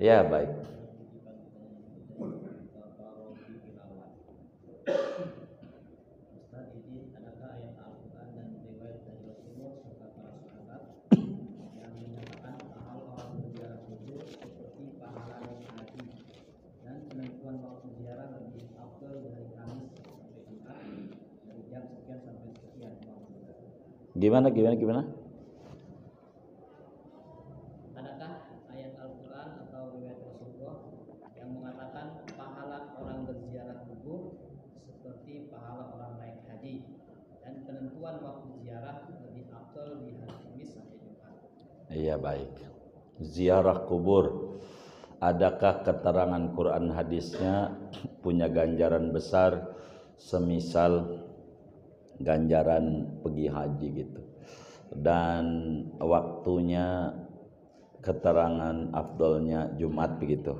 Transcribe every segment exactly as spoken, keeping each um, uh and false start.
Ya, baik. Gimana, gimana, gimana? Adakah ayat Al-Quran atau riwayat Rasulullah yang mengatakan pahala orang berziarah kubur seperti pahala orang naik haji dan penentuan waktu ziarah lebih afdal di hari Kamis sampai Jumat? Iya, baik. Ziarah kubur, adakah keterangan Quran hadisnya punya ganjaran besar semisal ganjaran pergi haji gitu, dan waktunya keterangan afdolnya Jumat begitu?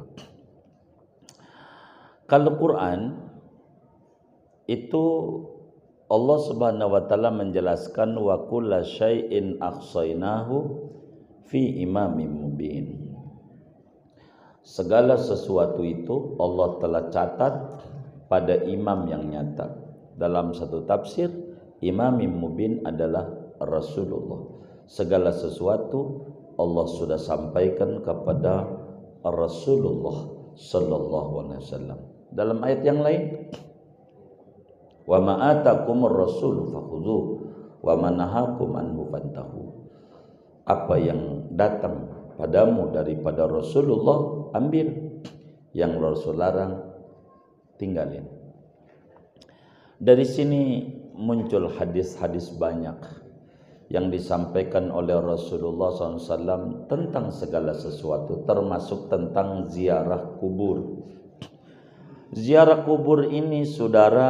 Kalau Quran itu Allah Subhanahu wa taala menjelaskan wa kulla syai'in akhsainahu fi imamin mubin. Segala sesuatu itu Allah telah catat pada imam yang nyata. Dalam satu tafsir, Imam Mubin adalah Rasulullah. Segala sesuatu Allah sudah sampaikan kepada Rasulullah Sallallahu Alaihi Wasallam. Dalam ayat yang lain, wa ma'atakumur rasulu fakhudhu wa manahakum anhu fantahu. Apa yang datang padamu daripada Rasulullah ambil, yang Rasul larang tinggalin. Dari sini muncul hadis-hadis banyak yang disampaikan oleh Rasulullah shallallahu alaihi wasallam tentang segala sesuatu, termasuk tentang ziarah kubur. Ziarah kubur ini, saudara,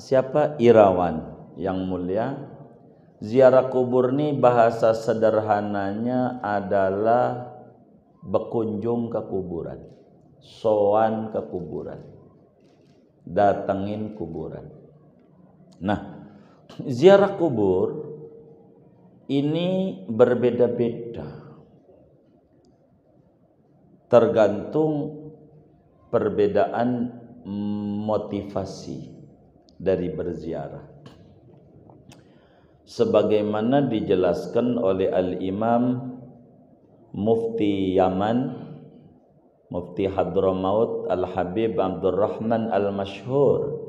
siapa? Irawan yang mulia. Ziarah kubur ini bahasa sederhananya adalah berkunjung ke kuburan, sowan ke kuburan, datengin kuburan. Nah, ziarah kubur ini berbeda-beda, tergantung perbedaan motivasi dari berziarah. Sebagaimana dijelaskan oleh Al-Imam Mufti Yaman Mufti Hadramaut Al-Habib Abdurrahman Al-Mashhur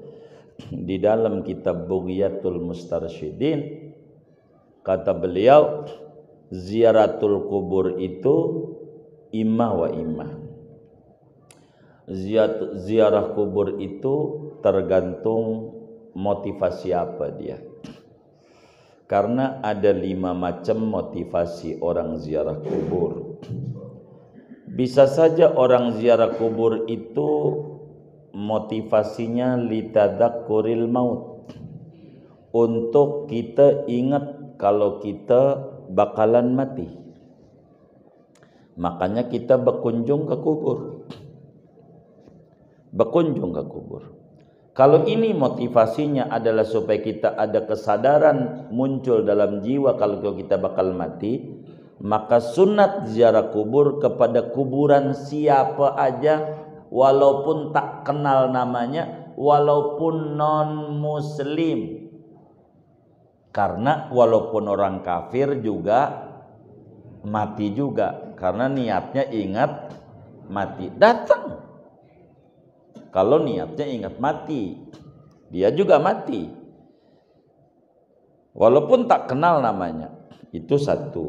di dalam kitab Bugiatul Mustarsyidin. Kata beliau, ziaratul kubur itu imah wa imah. Ziarah kubur itu tergantung motivasi apa dia. Karena ada lima macam motivasi orang ziarah kubur. Bisa saja orang ziarah kubur itu motivasinya litadakkuril maut, untuk kita ingat kalau kita bakalan mati, makanya kita berkunjung ke kubur. Berkunjung ke kubur. Kalau ini motivasinya adalah supaya kita ada kesadaran muncul dalam jiwa kalau kita bakal mati, maka sunat ziarah kubur kepada kuburan siapa aja, walaupun tak kenal namanya, walaupun non-muslim. Karena walaupun orang kafir juga mati juga, karena niatnya ingat mati. Datang kalau niatnya ingat mati, dia juga mati walaupun tak kenal namanya. Itu satu.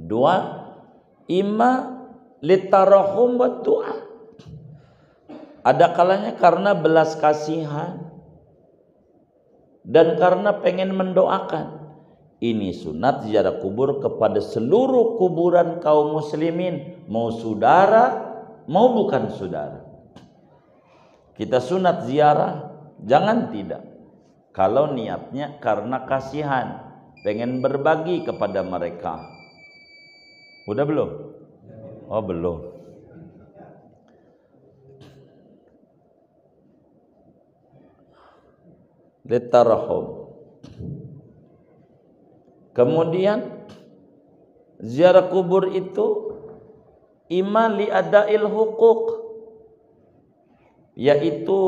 Dua, imma litarahum wa du'a. Ada kalanya karena belas kasihan dan karena pengen mendoakan. Ini sunat ziarah kubur kepada seluruh kuburan kaum muslimin, mau saudara mau bukan saudara. Kita sunat ziarah, jangan tidak, kalau niatnya karena kasihan, pengen berbagi kepada mereka. Udah belum? Oh, belum. Litarahum. Kemudian ziarah kubur itu imma li'adail huquq, yaitu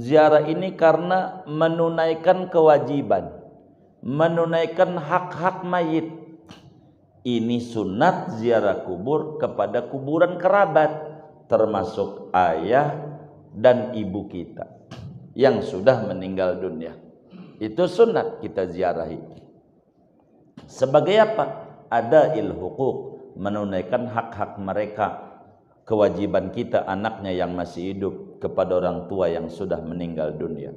ziarah ini karena menunaikan kewajiban, menunaikan hak-hak mayit. Ini sunat ziarah kubur kepada kuburan kerabat, termasuk ayah dan ibu kita yang sudah meninggal dunia. Itu sunat kita ziarahi. Sebagai apa? Adail huquq, menunaikan hak-hak mereka, kewajiban kita anaknya yang masih hidup kepada orang tua yang sudah meninggal dunia.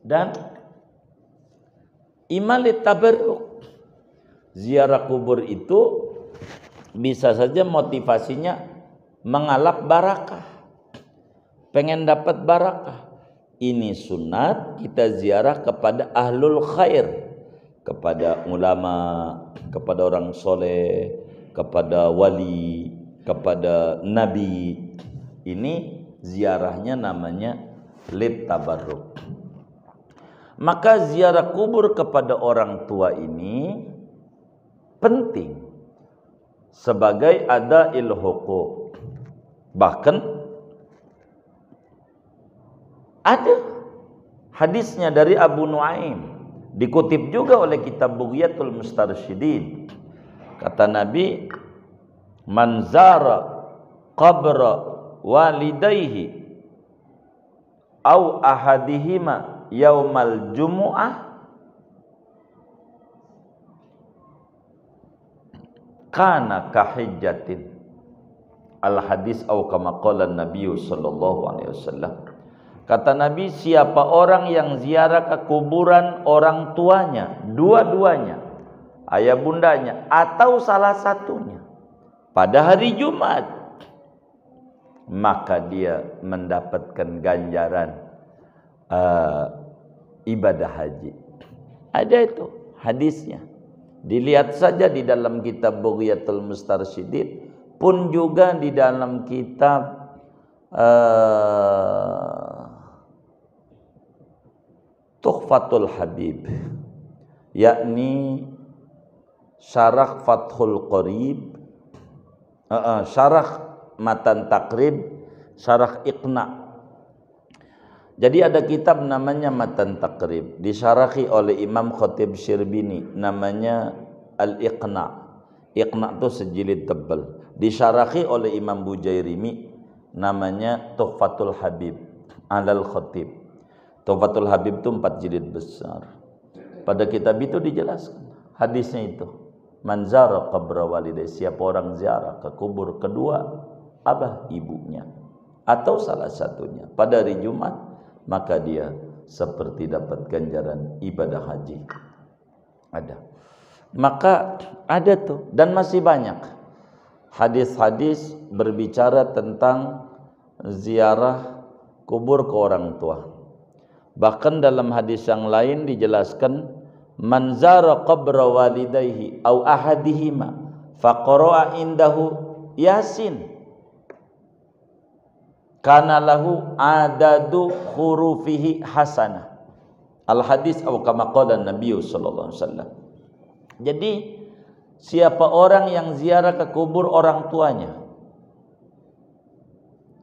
Dan imalit tabarruk, ziarah kubur itu bisa saja motivasinya mengalap barakah, pengen dapat barakah. Ini sunat kita ziarah kepada ahlul khair, kepada ulama, kepada orang soleh, kepada wali, kepada nabi. Ini ziarahnya namanya lit tabarruk. Maka ziarah kubur kepada orang tua ini penting sebagai adail huquq. Bahkan ada hadisnya dari Abu Nuaim, dikutip juga oleh kitab Bugiatul Mustarsyidin. Kata Nabi, man zara qabra walidayhi aw ahadihima yaumal jumu'ah kana kahijjatin. Al-hadis aw kama qala an-nabiy sallallahu alaihi wasallam. Kata Nabi, siapa orang yang ziarah ke kuburan orang tuanya, dua-duanya, ayah bundanya, atau salah satunya, pada hari Jumat, maka dia mendapatkan ganjaran uh, ibadah haji. Ada itu hadisnya. Dilihat saja di dalam kitab Bughiyatul Mustarsyidin, pun juga di dalam kitab uh, Tuhfatul Habib, yakni syarah Fathul Qarib, uh, uh, syarah Matan Takrib, syarah Iqna. Jadi ada kitab namanya Matan Takrib, disyarahi oleh Imam Khatib Syarbini, namanya Al-Iqna. Iqna itu sejilid tebal, disyarahi oleh Imam Bujairimi, namanya Tuhfatul Habib alal Khatib. Tuhfatul Habib itu empat jilid besar. Pada kitab itu dijelaskan hadisnya itu. Man zara qabra walidayhi, siapa orang ziarah ke kubur kedua abah ibunya atau salah satunya pada hari Jumat, maka dia seperti dapat ganjaran ibadah haji. Ada. Maka ada tuh, dan masih banyak hadis-hadis berbicara tentang ziarah kubur ke orang tua. Bahkan dalam hadis yang lain dijelaskan, man zara qabra walidayhi aw ahadihima faqara'a indahu yasin kana lahu adadu hurufihi hasanah. Al hadis aw kama qala an-nabiy sallallahu alaihi wasallam. Jadi siapa orang yang ziarah ke kubur orang tuanya,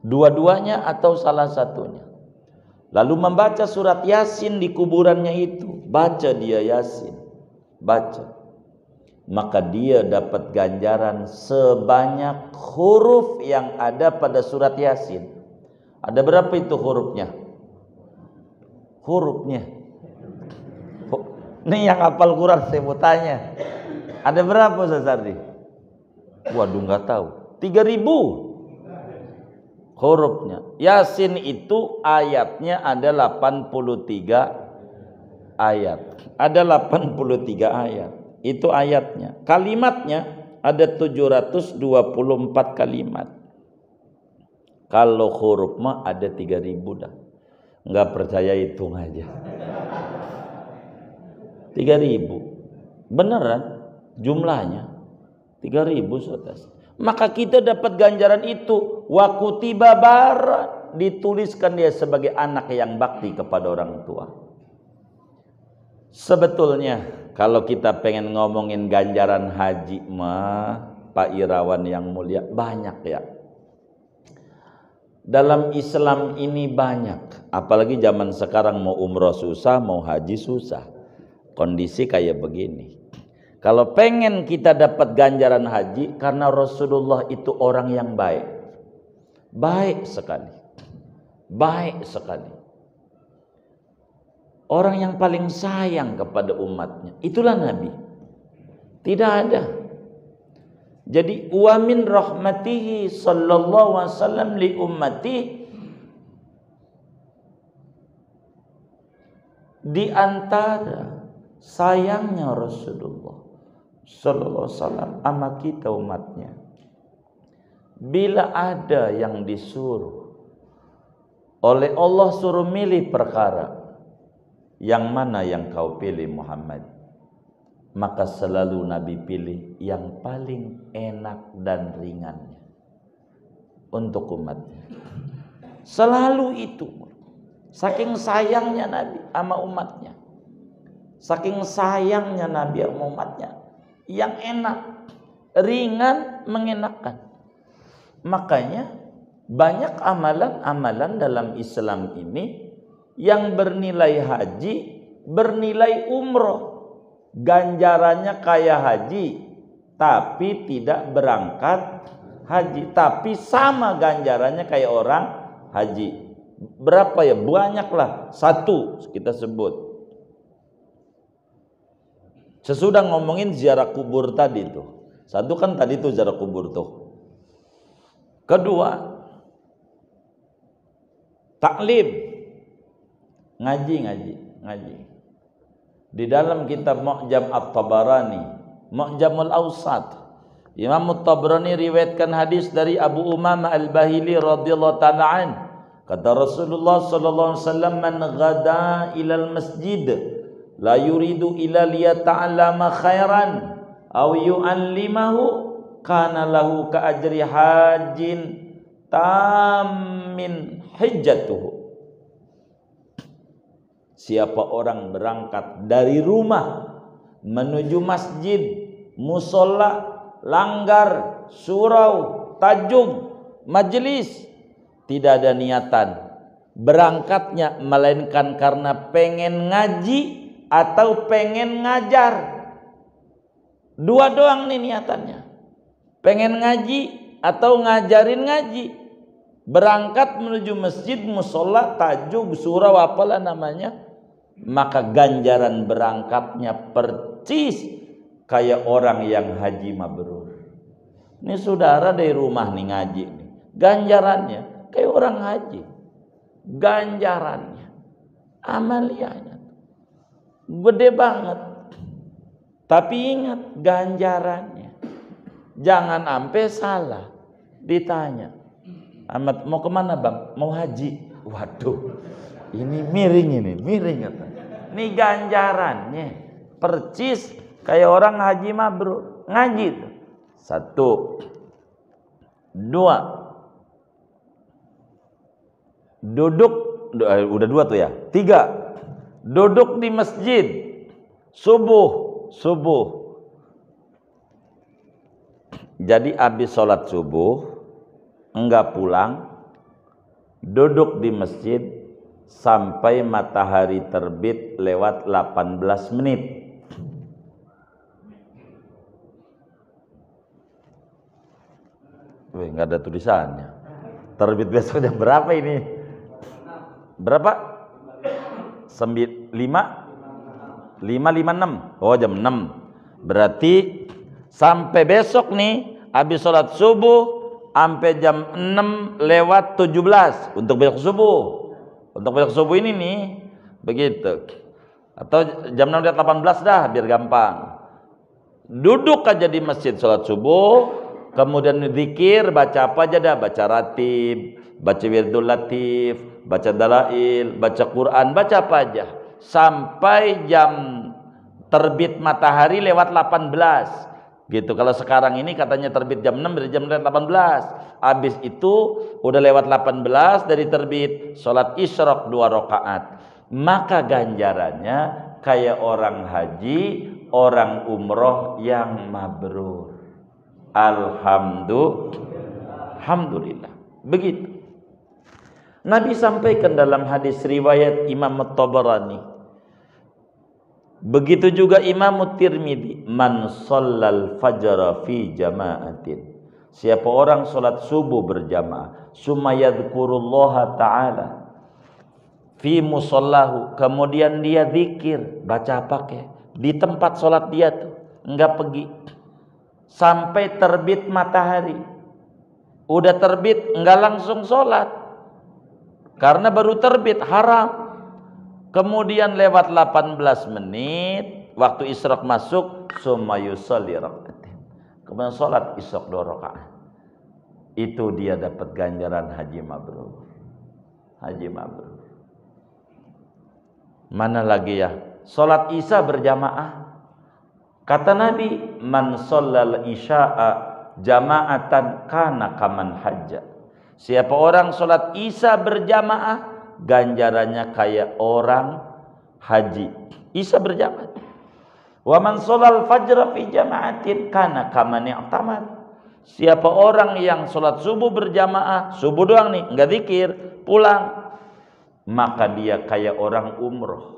dua-duanya atau salah satunya, lalu membaca surat Yasin di kuburannya itu, baca dia Yasin, baca, maka dia dapat ganjaran sebanyak huruf yang ada pada surat Yasin. Ada berapa itu hurufnya? Hurufnya. Ini yang hafal Quran saya mau tanya, ada berapa Ustaz Ardi? Waduh, nggak tahu. Tiga ribu. Hurufnya Yasin itu ayatnya ada delapan puluh tiga ayat. Ada delapan puluh tiga ayat. Itu ayatnya. Kalimatnya ada tujuh ratus dua puluh empat kalimat. Kalau huruf mah ada tiga ribu dah. Enggak percaya hitung aja. tiga ribu. Beneran jumlahnya tiga ribu Saudara. Maka kita dapat ganjaran itu. Wa kutiba barat, dituliskan dia sebagai anak yang bakti kepada orang tua. Sebetulnya kalau kita pengen ngomongin ganjaran haji mah, Pak Irawan yang mulia, banyak ya. Dalam Islam ini banyak, apalagi zaman sekarang mau umroh susah, mau haji susah. Kondisi kayak begini. Kalau pengen kita dapat ganjaran haji, karena Rasulullah itu orang yang baik. Baik sekali. Baik sekali. Orang yang paling sayang kepada umatnya. Itulah Nabi. Tidak ada. Jadi wa min rahmatihi sallallahu alaihi wasallam li ummati, di antara sayangnya Rasulullah sallallahu alaihi wasallam sama kita umatnya. Bila ada yang disuruh oleh Allah suruh milih perkara, yang mana yang kau pilih Muhammad? Maka selalu Nabi pilih yang paling enak dan ringannya untuk umatnya. Selalu itu. Saking sayangnya Nabi sama umatnya. Saking sayangnya Nabi sama umatnya. Yang enak, ringan, mengenakan. Makanya banyak amalan-amalan dalam Islam ini yang bernilai haji, bernilai umroh. Ganjarannya kayak haji, tapi tidak berangkat haji. Tapi sama ganjarannya kayak orang haji. Berapa ya? Banyaklah. Satu kita sebut. Sesudah ngomongin ziarah kubur tadi tuh. Satu kan tadi tuh ziarah kubur tuh. Kedua, taklim. Ngaji, ngaji, ngaji. Di dalam kitab mu'jam at-tabarani, mu'jamul ausat, Imam At-Tabrani riwayatkan hadis dari Abu Umamah Al-Bahili radhiyallahu ta'ala an, kata Rasulullah sallallahu alaihi wasallam, man ghada ilal masjid la yuridu ila liyata'allama khairan aw yu'allimahu kana lahu ka ajri hajjin tammin hijjatuhu. Siapa orang berangkat dari rumah menuju masjid, musola, langgar, surau, tajung, majelis, tidak ada niatan berangkatnya melainkan karena pengen ngaji atau pengen ngajar. Dua doang nih niatannya. Pengen ngaji atau ngajarin ngaji. Berangkat menuju masjid, musola, tajung, surau, apalah namanya. Maka ganjaran berangkatnya percis kayak orang yang haji mabrur. Ini saudara dari rumah nih ngaji nih. Ganjarannya kayak orang haji. Ganjarannya, amalianya gede banget. Tapi ingat ganjarannya. Jangan sampai salah. Ditanya, Ahmad mau kemana bang? Mau haji. Waduh. Ini miring ini, miring kata. Ini ganjarannya percis kayak orang haji mabrur, ngaji tuh. Satu. Dua. Duduk uh, udah dua tuh ya. Tiga. Duduk di masjid subuh, subuh. Jadi habis sholat subuh enggak pulang, duduk di masjid sampai matahari terbit lewat delapan belas menit. Wih, nggak ada tulisannya. Terbit besok jam berapa ini? Berapa? lima lima lima enam. Oh, jam enam. Berarti sampai besok nih habis sholat subuh sampai jam enam lewat tujuh belas untuk besok subuh. Untuk besok subuh ini nih, begitu. Atau jam enam lewat delapan belas dah, biar gampang. Duduk aja di masjid sholat subuh, kemudian dzikir, baca apa aja dah, baca ratib, baca wirdul latif, baca dalail, baca Quran, baca apa aja. Sampai jam terbit matahari lewat delapan belas. Gitu. Kalau sekarang ini katanya terbit jam enam, dari jam delapan belas. Habis itu udah lewat delapan belas dari terbit, sholat isyraq dua rakaat. Maka ganjarannya kayak orang haji, orang umroh yang mabrur. Alhamdulillah. Alhamdulillah. Begitu. Nabi sampaikan dalam hadis riwayat Imam At-Tabrani. Begitu juga Imam At-Tirmizi, man shallal fajra fi jama'atin. Siapa orang salat subuh berjamaah, summa yadhkurullaha ta'ala fi musallahu, kemudian dia zikir, baca apa kek di tempat salat dia tuh, enggak pergi sampai terbit matahari. Udah terbit enggak langsung salat. Karena baru terbit haram. Kemudian lewat delapan belas menit waktu isyraq masuk, summa yusalli rak'atain. Kemudian salat isyraq dua rakaat. Itu dia dapat ganjaran haji mabrur. Haji mabrur. Mana lagi ya? Salat isya berjamaah. Kata Nabi, man shallal isya'a jama'atan kana kaman hajja. Siapa orang sholat isya berjamaah, ganjarannya kayak orang haji isya berjamaah. Wa man sholal fajra fi jama'atin kana kaman i'tamad. Siapa orang yang sholat subuh berjamaah, subuh doang nih, enggak zikir, pulang, maka dia kayak orang umroh.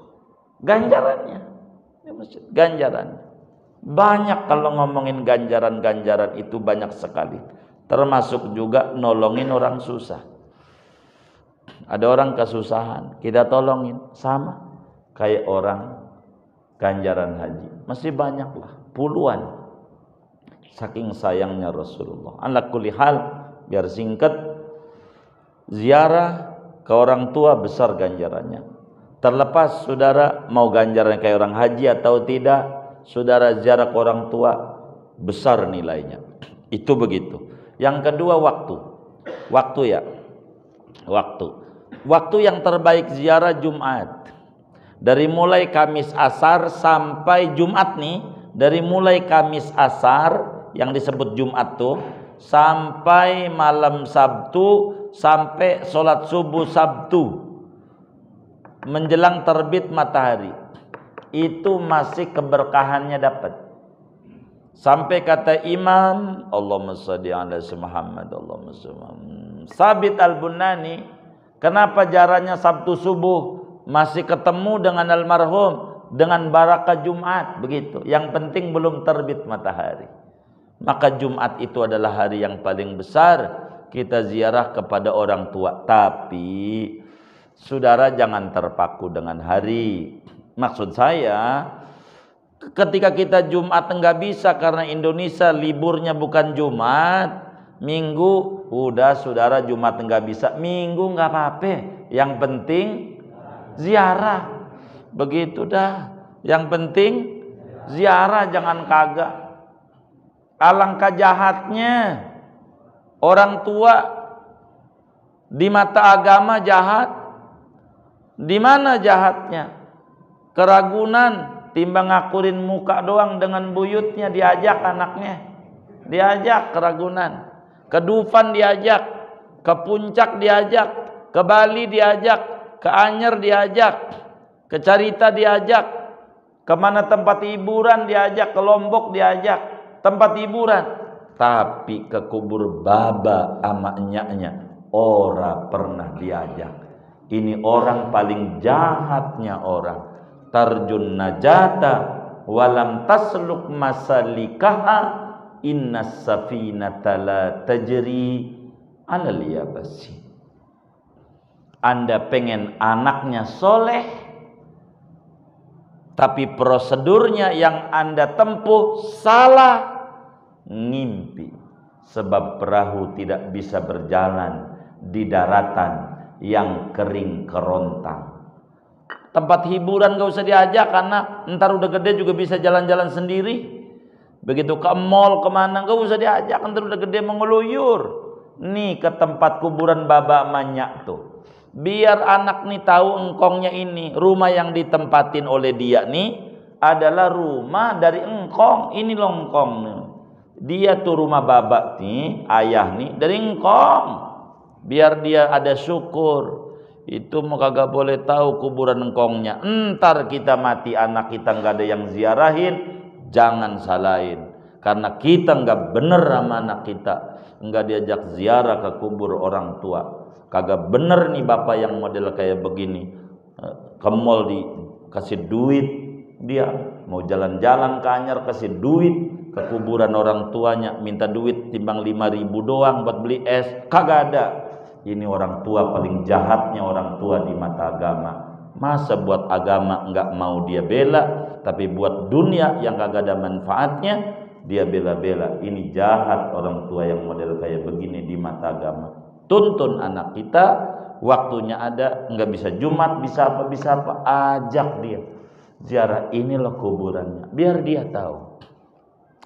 Ganjarannya, ganjarannya banyak. Kalau ngomongin ganjaran-ganjaran itu banyak sekali. Termasuk juga nolongin orang susah. Ada orang kesusahan, kita tolongin, sama kayak orang ganjaran haji. Masih banyaklah, puluhan. Saking sayangnya Rasulullah. Ala kulli hal, biar singkat, ziarah ke orang tua besar ganjarannya. Terlepas saudara mau ganjaran kayak orang haji atau tidak, saudara ziarah ke orang tua besar nilainya. Itu begitu. Yang kedua waktu. Waktu ya. Waktu. Waktu yang terbaik ziarah Jumat. Dari mulai Kamis Asar sampai Jumat nih, dari mulai Kamis Asar yang disebut Jumat tuh sampai malam Sabtu, sampai sholat subuh Sabtu menjelang terbit matahari. Itu masih keberkahannya dapat. Sampai kata Imam, Allahumma shalli ala Muhammad, Allahumma shalli ala Muhammad. Sabit Al-Bunani, kenapa jaranya Sabtu subuh masih ketemu dengan almarhum dengan barakah Jumat begitu. Yang penting belum terbit matahari. Maka Jumat itu adalah hari yang paling besar kita ziarah kepada orang tua. Tapi saudara jangan terpaku dengan hari. Maksud saya, ketika kita Jumat enggak bisa karena Indonesia liburnya bukan Jumat, Minggu udah saudara Jumat enggak bisa, Minggu enggak apa-apa. Yang penting ziarah. Begitu dah. Yang penting ziarah, jangan kagak. Alangkah jahatnya orang tua di mata agama jahat. Di mana jahatnya? Keragunan. Timbang ngakurin muka doang dengan buyutnya, diajak anaknya, diajak keragunan, ke Dufan diajak, ke Puncak diajak, ke Bali diajak, ke Anyer diajak, ke Carita diajak, kemana tempat hiburan diajak, ke Lombok diajak, tempat hiburan, tapi ke kubur baba amaknya ora pernah diajak. Ini orang paling jahatnya orang. Tarjun najata walam tasluk masalikaha innas safinata la tajri alal yabasi. Anda pengen anaknya soleh, tapi prosedurnya yang Anda tempuh salah. Ngimpi, sebab perahu tidak bisa berjalan di daratan yang kering kerontang. Tempat hiburan gak usah diajak, karena ntar udah gede juga bisa jalan-jalan sendiri. Begitu ke mall kemana gak usah diajak, ntar udah gede mengeluyur. Nih ke tempat kuburan baba manyak tuh, biar anak nih tahu engkongnya ini. Rumah yang ditempatin oleh dia nih adalah rumah dari engkong. Ini longkong nih. Dia tuh rumah baba nih, ayah nih dari engkong. Biar dia ada syukur. Itu mau kagak boleh tahu kuburan engkongnya. Entar kita mati anak kita nggak ada yang ziarahin, jangan salahin. Karena kita nggak bener sama anak kita, nggak diajak ziarah ke kubur orang tua, kagak bener nih bapak yang model kayak begini, ke mall dikasih duit, dia mau jalan-jalan ke Anyar kasih duit, ke kuburan orang tuanya minta duit timbang lima ribu doang buat beli es, kagak ada. Ini orang tua paling jahatnya orang tua di mata agama. Masa buat agama nggak mau dia bela, tapi buat dunia yang kagak ada manfaatnya dia bela-bela. Ini jahat orang tua yang model kayak begini di mata agama. Tuntun anak kita, waktunya ada, nggak bisa Jumat, bisa apa, bisa apa, ajak dia ziarah, ini loh kuburannya, biar dia tahu,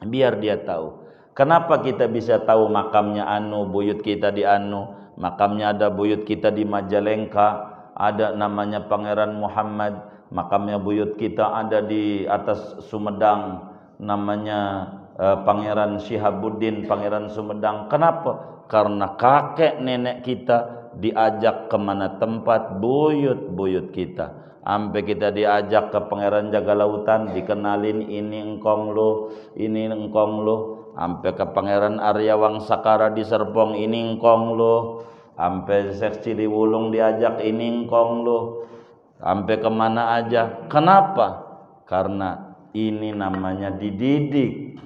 biar dia tahu. Kenapa kita bisa tahu makamnya anu, buyut kita di anu, makamnya ada buyut kita di Majalengka, ada namanya Pangeran Muhammad, makamnya buyut kita ada di atas Sumedang, namanya Pangeran Syihabuddin, Pangeran Sumedang. Kenapa? Karena kakek nenek kita diajak kemana tempat buyut-buyut kita. Sampai kita diajak ke Pangeran Jagalautan, dikenalin ini engkong lo, ini engkong lo. Sampai ke Pangeran Arya Wangsakara di Serpong, ini engkong lo. Sampai Syekh Ciliwulung diajak, ini engkong lo. Sampai kemana aja. Kenapa? Karena ini namanya dididik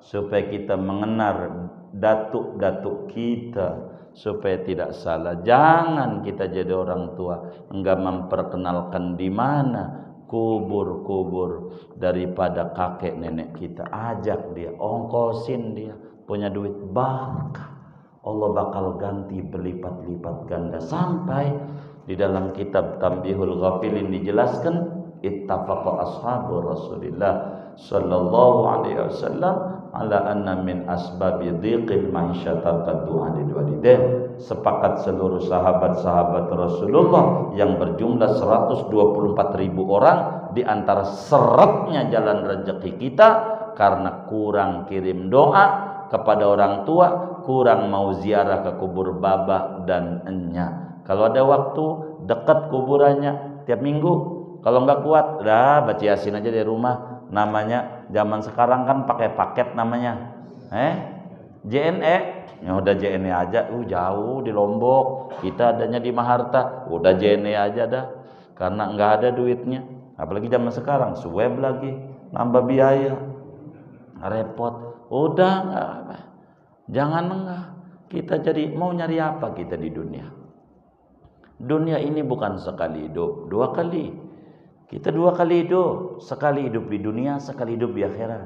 supaya kita mengenal datuk-datuk kita, supaya tidak salah. Jangan kita jadi orang tua enggak memperkenalkan di mana kubur-kubur daripada kakek nenek kita. Ajak dia, ongkosin dia, punya duit bakal Allah bakal ganti berlipat-lipat ganda. Sampai di dalam kitab Tambihul Ghafilin dijelaskan ittafaqa ashabu Rasulillah sallallahu alaihi wasallam ala anna min asbabi dhiqil ma'isyatal qaddu'a lil walidain. Sepakat seluruh sahabat-sahabat Rasulullah yang berjumlah seratus dua puluh empat ribu orang, di antara seretnya jalan rezeki kita karena kurang kirim doa kepada orang tua, kurang mau ziarah ke kubur baba dan enya. Kalau ada waktu dekat kuburannya tiap minggu. Kalau nggak kuat, dah baca Yasin aja dari rumah. Namanya zaman sekarang kan pakai paket namanya, eh J N E, ya udah J N E aja. Uh jauh di Lombok, kita adanya di Maharta, udah J N E aja dah. Karena nggak ada duitnya, apalagi zaman sekarang, swab lagi, nambah biaya, repot. Udah nggak, jangan enggak. Kita jadi mau nyari apa kita di dunia? Dunia ini bukan sekali hidup, dua kali. Kita dua kali hidup, sekali hidup di dunia, sekali hidup di akhirat.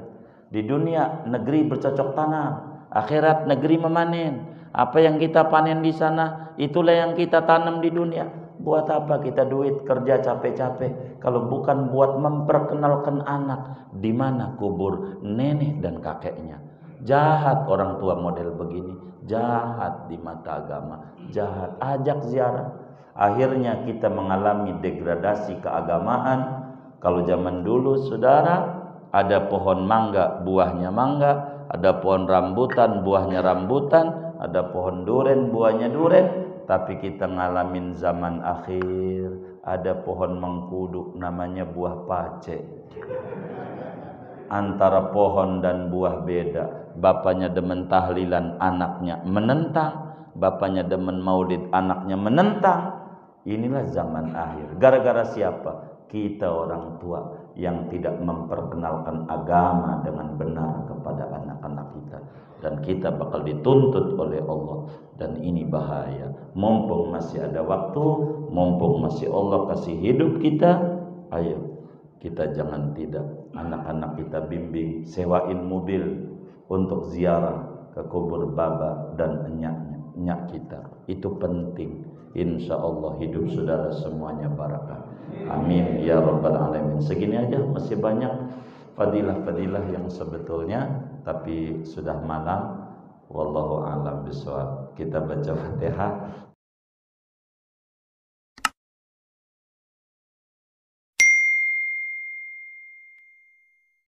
Di dunia negeri bercocok tanam, akhirat negeri memanen. Apa yang kita panen di sana, itulah yang kita tanam di dunia. Buat apa kita duit kerja capek-capek kalau bukan buat memperkenalkan anak di mana kubur nenek dan kakeknya? Jahat orang tua model begini, jahat di mata agama, jahat. Ajak ziarah. Akhirnya kita mengalami degradasi keagamaan. Kalau zaman dulu saudara, ada pohon mangga, buahnya mangga, ada pohon rambutan, buahnya rambutan, ada pohon duren, buahnya duren. Tapi kita ngalamin zaman akhir, ada pohon mengkudu, namanya buah pace. Antara pohon dan buah beda. Bapaknya demen tahlilan, anaknya menentang. Bapaknya demen maulid, anaknya menentang. Inilah zaman akhir. Gara-gara siapa? Kita orang tua yang tidak memperkenalkan agama dengan benar kepada anak-anak kita. Dan kita bakal dituntut oleh Allah. Dan ini bahaya. Mumpung masih ada waktu, mumpung masih Allah kasih hidup kita, ayo kita jangan tidak. Anak-anak kita bimbing, sewain mobil untuk ziarah ke kubur baba dan enyaknya, enyak kita. Itu penting. Insya Allah hidup saudara semuanya barakah. Amin ya rabbal alamin. Segini aja, masih banyak fadilah-fadilah yang sebetulnya, tapi sudah malam. Wallahu a'lam bishawab. Kita baca Fatihah.